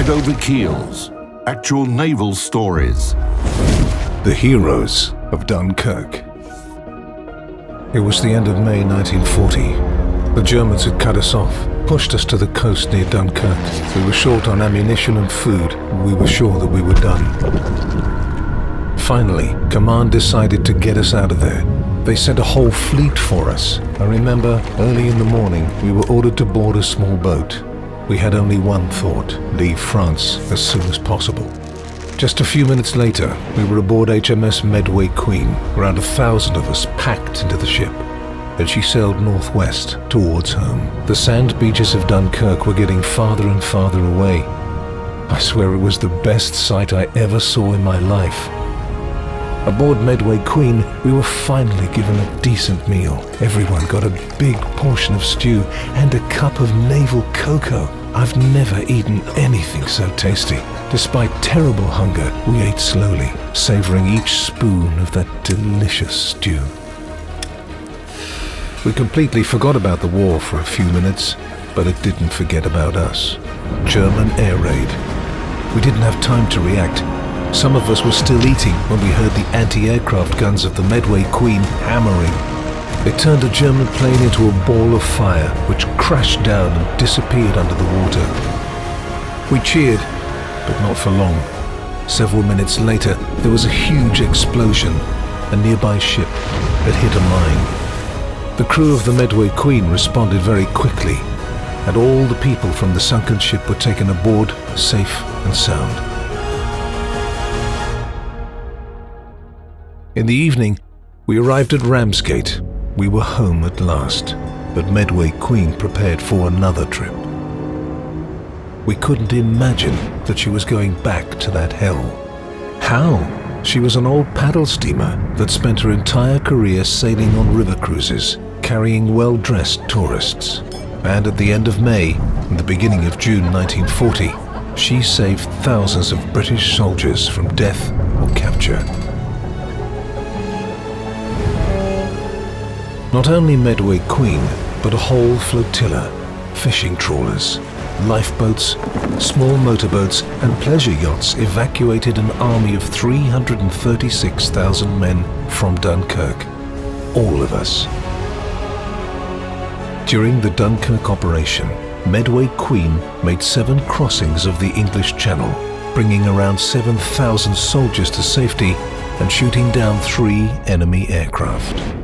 Head Over Keels, actual naval stories. The heroes of Dunkirk. It was the end of May 1940. The Germans had cut us off, pushed us to the coast near Dunkirk. We were short on ammunition and food. We were sure that we were done. Finally, command decided to get us out of there. They sent a whole fleet for us. I remember early in the morning, we were ordered to board a small boat. We had only one thought: leave France as soon as possible. Just a few minutes later, we were aboard HMS Medway Queen, around 1,000 of us packed into the ship, and she sailed northwest towards home. The sand beaches of Dunkirk were getting farther and farther away. I swear it was the best sight I ever saw in my life. Aboard Medway Queen, we were finally given a decent meal. Everyone got a big portion of stew and a cup of naval cocoa. I've never eaten anything so tasty. Despite terrible hunger, we ate slowly, savoring each spoon of that delicious stew. We completely forgot about the war for a few minutes, but it didn't forget about us. German air raid. We didn't have time to react. Some of us were still eating when we heard the anti-aircraft guns of the Medway Queen hammering. It turned a German plane into a ball of fire, which crashed down and disappeared under the water. We cheered, but not for long. Several minutes later, there was a huge explosion. A nearby ship had hit a mine. The crew of the Medway Queen responded very quickly, and all the people from the sunken ship were taken aboard, safe and sound. In the evening, we arrived at Ramsgate. We were home at last, but Medway Queen prepared for another trip. We couldn't imagine that she was going back to that hell. How? She was an old paddle steamer that spent her entire career sailing on river cruises, carrying well-dressed tourists. And at the end of May and the beginning of June 1940, she saved thousands of British soldiers from death or capture. Not only Medway Queen, but a whole flotilla, fishing trawlers, lifeboats, small motorboats and pleasure yachts evacuated an army of 336,000 men from Dunkirk, all of us. During the Dunkirk operation, Medway Queen made 7 crossings of the English Channel, bringing around 7,000 soldiers to safety and shooting down 3 enemy aircraft.